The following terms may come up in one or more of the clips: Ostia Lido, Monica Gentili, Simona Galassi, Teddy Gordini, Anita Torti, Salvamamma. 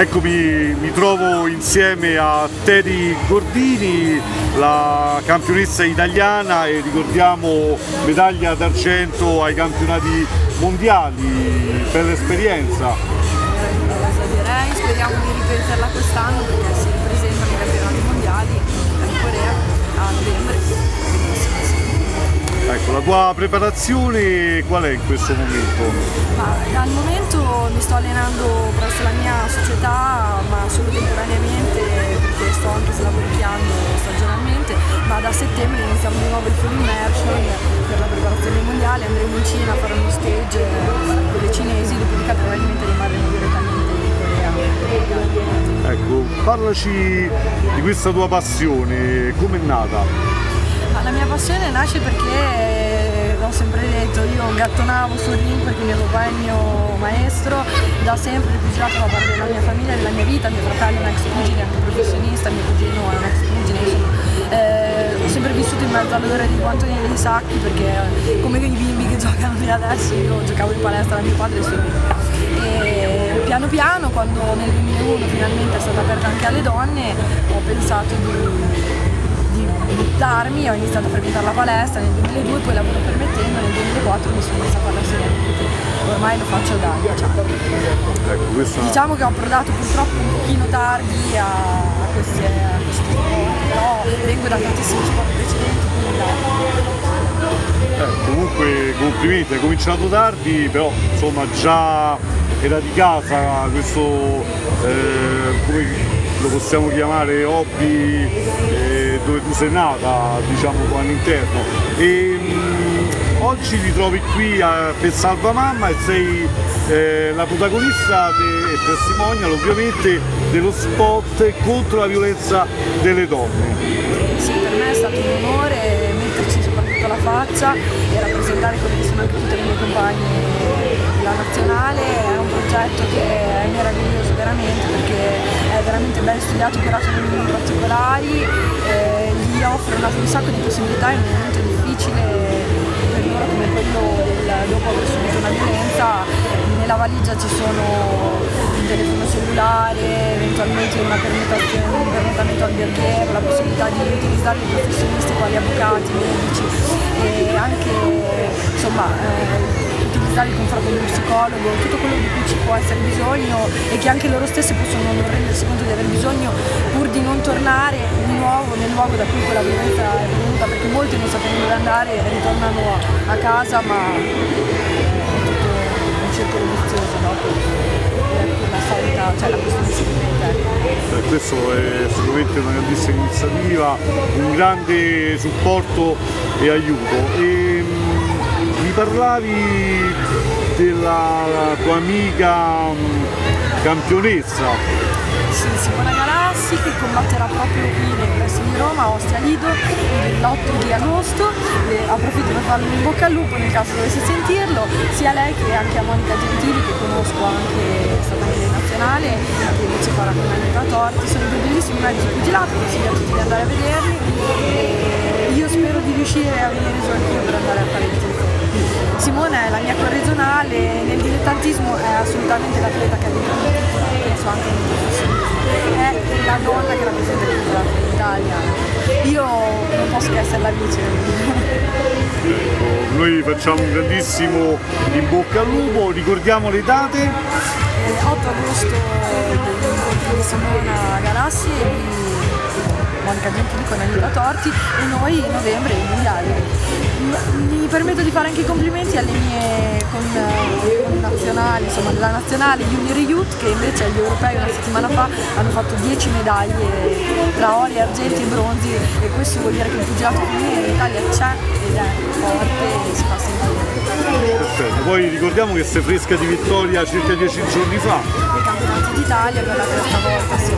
Eccomi, mi trovo insieme a Teddy Gordini, la campionessa italiana e ricordiamo medaglia d'argento ai campionati mondiali, bella esperienza. Cosa direi? Speriamo di ripeterla quest'anno perché si ripresentano i campionati mondiali in Corea a novembre. Ecco, la tua preparazione qual è in questo momento? Al momento mi sto allenando presso la mia società, ma solo temporaneamente perché sto anche lavorando stagionalmente, ma da settembre iniziamo di nuovo il full immersion per la preparazione mondiale, andremo in Cina a fare uno stage con le cinesi, dopodiché probabilmente rimarremo direttamente in Corea. Ecco, parlaci di questa tua passione, com'è nata? La mia passione nasce perché, l'ho sempre detto, io gattonavo sul ring perché mio papà è il mio maestro, da sempre il pugilato fa parte della mia famiglia, della mia vita, mio fratello è un ex pugile, anche professionista, mio cugino è un ex pugile, ho sempre vissuto in mezzo all'odore di guantoni e dei sacchi perché come i bimbi che giocano lì adesso, io giocavo in palestra da mio padre e e piano piano, quando nel 2001 finalmente è stata aperta anche alle donne, ho pensato di buttarmi, ho iniziato a frequentare la palestra nel 2002, poi lavoro permettendo, nel 2004 mi sono messa a fare la serenità, ormai lo faccio da 10 anni. Diciamo che ho approdato purtroppo un pochino tardi a questi sport, però vengo da tantissimi sport precedenti. Comunque complimenti, hai cominciato tardi, però insomma già era di casa questo, come lo possiamo chiamare, hobby, dove tu sei nata, diciamo qua all'interno. Oggi ti trovi qui per Salvamamma e sei la protagonista e testimonial ovviamente dello spot contro la violenza delle donne. Sì, per me è stato un onore metterci soprattutto la faccia e rappresentare quelli che sono anche tutte le mie compagne della nazionale. È un progetto che è meraviglioso veramente perché è veramente ben studiato, curato in momenti particolari, gli offrono un sacco di possibilità in un momento difficile per loro come quello dopo aver subito una violenza. Nella valigia ci sono un telefono cellulare, eventualmente una permutazione, un permutamento alberghiero, la possibilità di utilizzare i professionisti quali avvocati, medici e anche insomma il confronto con uno psicologo, tutto quello di cui ci può essere bisogno e che anche loro stesse possono non rendersi conto di aver bisogno pur di non tornare di nuovo nel luogo da cui quella violenza è venuta, perché molti non sapevano dove andare e ritornano a casa, ma è tutto un circolo vizioso, no? La solita, cioè la possibilità. Questo è sicuramente una grandissima iniziativa, un grande supporto e aiuto. Mi parlavi della tua amica campionessa. Sì, Simona Galassi, che combatterà proprio qui nei pressi di Roma, a Ostia Lido, l'8 di agosto. Approfitto per farle un bocca al lupo nel caso dovesse sentirlo, sia a lei che anche a Monica Gentili, che conosco anche, è stata anche in nazionale, che invece farà con Anita Torti. Sono due bellissimi mezzi di pugilato, consiglio a tutti di andare a vederli. E io spero di riuscire a venire giù anch'io per andare a fare il tifo. Simona è la mia corregionale, nel dilettantismo è assolutamente l'atleta che ha vinto, penso anche nel professionismo, è la donna che rappresenta l'Italia, io non posso che essere la vice. Ecco, noi facciamo un grandissimo in bocca al lupo, ricordiamo le date? 8 agosto di Simona Galassi e Monica Gentili con Anita Torti e noi in novembre in Mondiale. Mi permetto di fare anche i complimenti alle mie connazionali, insomma la nazionale Junior Youth, che invece agli europei una settimana fa hanno fatto 10 medaglie tra ori, argenti e bronzi, e questo vuol dire che il pugilato femminile in Italia c'è ed è forte e si passa in giro. Perfetto, poi ricordiamo che sei fresca di vittoria circa 10 giorni fa. Nei campionati d'Italia per la terza volta, sì.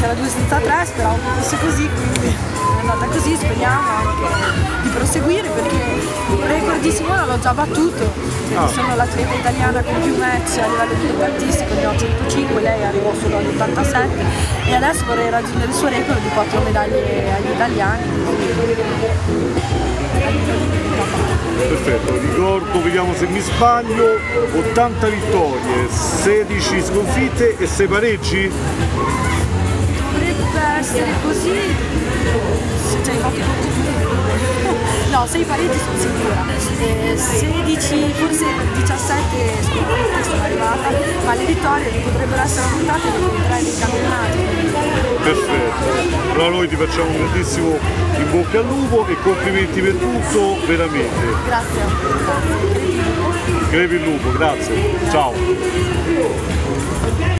C'era 2 senza 3, speravo che fosse così, quindi è andata così, speriamo anche di proseguire perché il record di Simona l'ho già battuto, sono l'atleta italiana con più match a livello dilettantistico, ne ho 105, lei arrivò solo all'87 e adesso vorrei raggiungere il suo record di 4 medaglie agli italiani. Perfetto, ricordo, vediamo se mi sbaglio, 80 vittorie, 16 sconfitte e 6 pareggi? Potrebbe essere così, cioè infatti tutti. No, 6 pareggi sono sicura, 16, forse 17 sconfitte sono arrivata, ma le vittorie potrebbero essere aumentate dopo i 3 del campionato. Perfetto, allora noi ti facciamo un grandissimo in bocca al lupo e complimenti per tutto, veramente. Grazie. Crepi il lupo, grazie. Ciao.